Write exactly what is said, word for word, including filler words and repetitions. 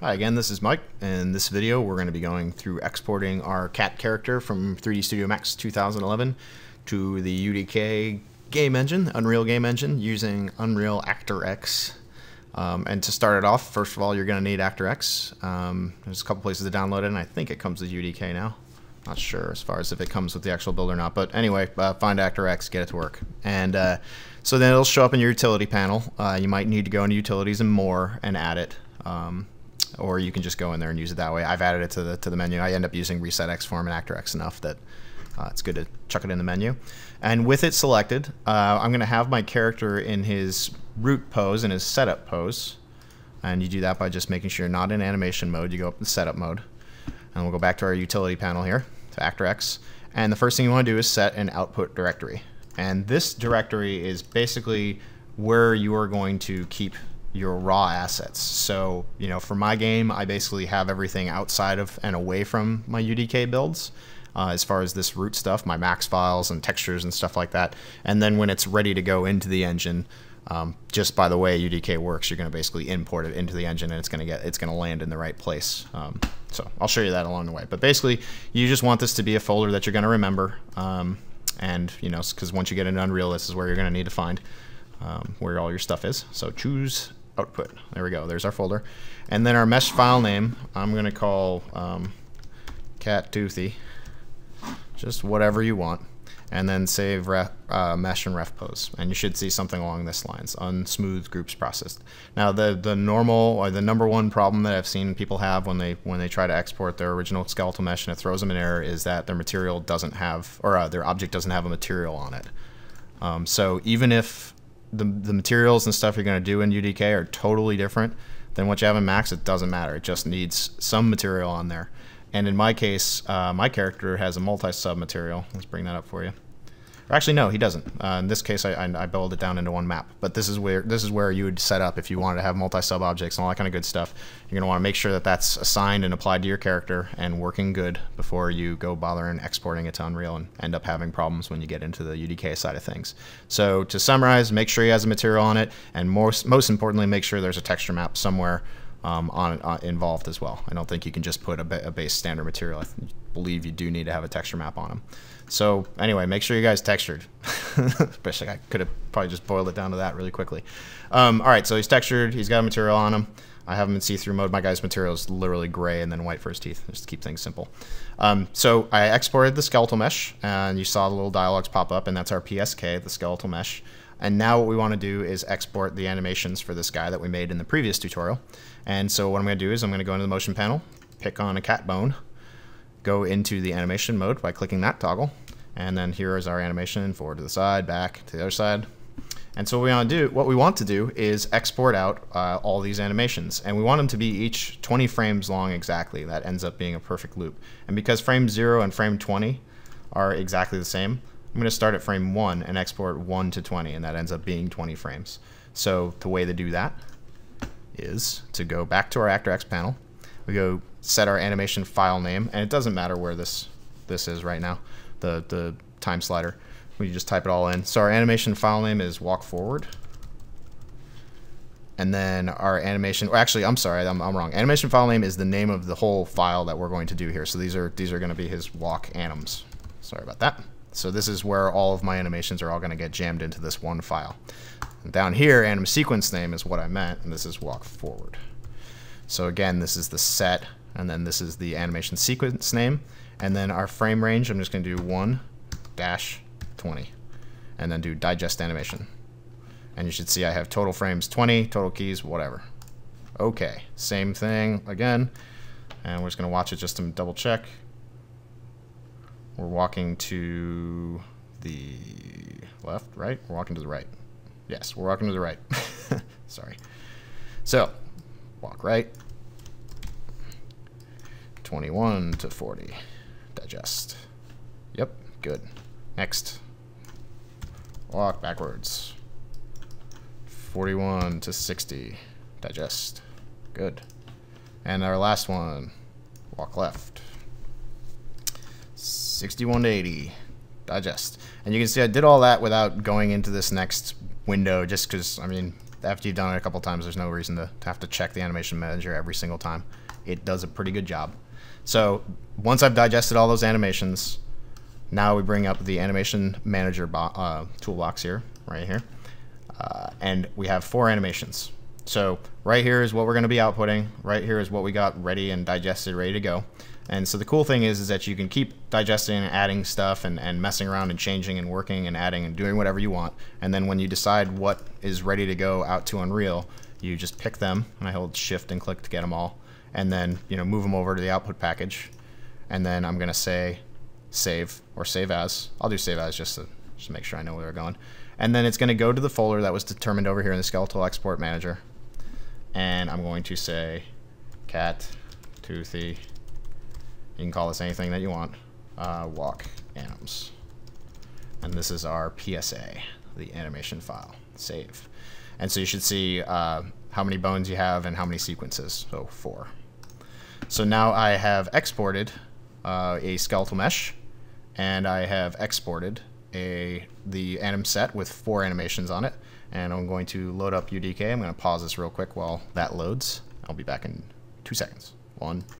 Hi again, this is Mike. In this video we're going to be going through exporting our cat character from three D Studio Max two thousand eleven to the U D K game engine, Unreal game engine, using Unreal ActorX. Um, and to start it off, first of all, you're going to need ActorX. Um, there's a couple places to download it, and I think it comes with U D K now. Not sure as far as if it comes with the actual build or not, but anyway, uh, find ActorX, get it to work. And uh, so then it'll show up in your utility panel. Uh, you might need to go into utilities and more and add it. Um, or you can just go in there and use it that way. I've added it to the to the menu. I end up using Reset XForm and ActorX enough that uh, it's good to chuck it in the menu. And with it selected, uh, I'm going to have my character in his root pose and his setup pose. And you do that by just making sure you're not in animation mode. You go up to setup mode. And we'll go back to our utility panel here, to ActorX. And the first thing you want to do is set an output directory. And this directory is basically where you are going to keep your raw assets. So, you know, for my game, I basically have everything outside of and away from my U D K builds, uh, as far as this root stuff, my max files and textures and stuff like that. And then when it's ready to go into the engine, um, just by the way U D K works, you're going to basically import it into the engine, and it's going to get, it's going to land in the right place. Um, so I'll show you that along the way. But basically, you just want this to be a folder that you're going to remember, um, and you know, because once you get into Unreal, this is where you're going to need to find um, where all your stuff is. So choose output. There we go. There's our folder. And then our mesh file name, I'm going to call um, Cat Toothy, just whatever you want. And then save ref, uh, mesh and ref pose. And you should see something along this lines, unsmooth groups processed. Now the, the normal, or the number one problem that I've seen people have when they when they try to export their original skeletal mesh and it throws them an error is that their material doesn't have, or uh, their object doesn't have a material on it. Um, so even if The, the materials and stuff you're going to do in U D K are totally different than what you have in Max, it doesn't matter. It just needs some material on there. And in my case, uh, my character has a multi-sub material. Let's bring that up for you. Or actually, no, he doesn't. Uh, in this case, I, I, I boiled it down into one map. But this is where this is where you would set up if you wanted to have multi-sub objects and all that kind of good stuff. You're going to want to make sure that that's assigned and applied to your character and working good before you go bothering exporting it to Unreal and end up having problems when you get into the U D K side of things. So to summarize, make sure he has a material on it, and most most importantly, make sure there's a texture map somewhere um, on, on involved as well. I don't think you can just put a, ba a base standard material. I believe you do need to have a texture map on them. So anyway, make sure you guys textured. Especially, I could have probably just boiled it down to that really quickly. Um, all right, so he's textured. He's got a material on him. I have him in see-through mode. My guy's material is literally gray and then white for his teeth, just to keep things simple. Um, so I exported the skeletal mesh, and you saw the little dialogues pop up, and that's our P S K, the skeletal mesh. And now what we want to do is export the animations for this guy that we made in the previous tutorial. And so what I'm going to do is I'm going to go into the motion panel, pick on a cat bone, go into the animation mode by clicking that toggle, and then here is our animation, forward to the side, back to the other side. And so what we want to do, what we want to do is export out uh, all these animations, and we want them to be each twenty frames long exactly. That ends up being a perfect loop. And because frame zero and frame twenty are exactly the same, I'm going to start at frame one and export one to twenty, and that ends up being twenty frames. So the way to do that is to go back to our ActorX panel. We go set our animation file name, and it doesn't matter where this this is right now, the the time slider. We just type it all in. So our animation file name is walk forward, and then our animation. Or actually, I'm sorry, I'm, I'm wrong. Animation file name is the name of the whole file that we're going to do here. So these are these are going to be his walk anims. Sorry about that. So this is where all of my animations are all going to get jammed into this one file. And down here, anim sequence name is what I meant, and this is walk forward. So again, this is the set, and then this is the animation sequence name, and then our frame range, I'm just going to do one dash twenty, and then do digest animation. And you should see I have total frames twenty, total keys, whatever. Okay, same thing again, and we're just going to watch it just to double check. We're walking to the left, right? We're walking to the right. Yes, we're walking to the right. Sorry. So walk right, twenty-one to forty, digest. Yep, good. Next, walk backwards, forty-one to sixty, digest. Good. And our last one, walk left, sixty-one to eighty, digest. And you can see I did all that without going into this next window, just because, I mean, after you've done it a couple times, there's no reason to have to check the animation manager every single time. It does a pretty good job. So once I've digested all those animations, now we bring up the animation manager uh, toolbox here, right here. Uh, and we have four animations. So right here is what we're going to be outputting. Right here is what we got ready and digested, ready to go. And so the cool thing is, is that you can keep digesting and adding stuff and, and messing around and changing and working and adding and doing whatever you want. And then when you decide what is ready to go out to Unreal, you just pick them, and I hold shift and click to get them all. And then, you know, move them over to the output package. And then I'm going to say save or save as. I'll do save as just to just make sure I know where we're going. And then it's going to go to the folder that was determined over here in the skeletal export manager. And I'm going to say Cat Toothy. You can call this anything that you want. Uh, walk anims. And this is our P S A, the animation file. Save. And so you should see uh, how many bones you have and how many sequences. So four. So now I have exported uh, a skeletal mesh, and I have exported a the anim set with four animations on it. And I'm going to load up U D K. I'm going to pause this real quick while that loads. I'll be back in two seconds. One.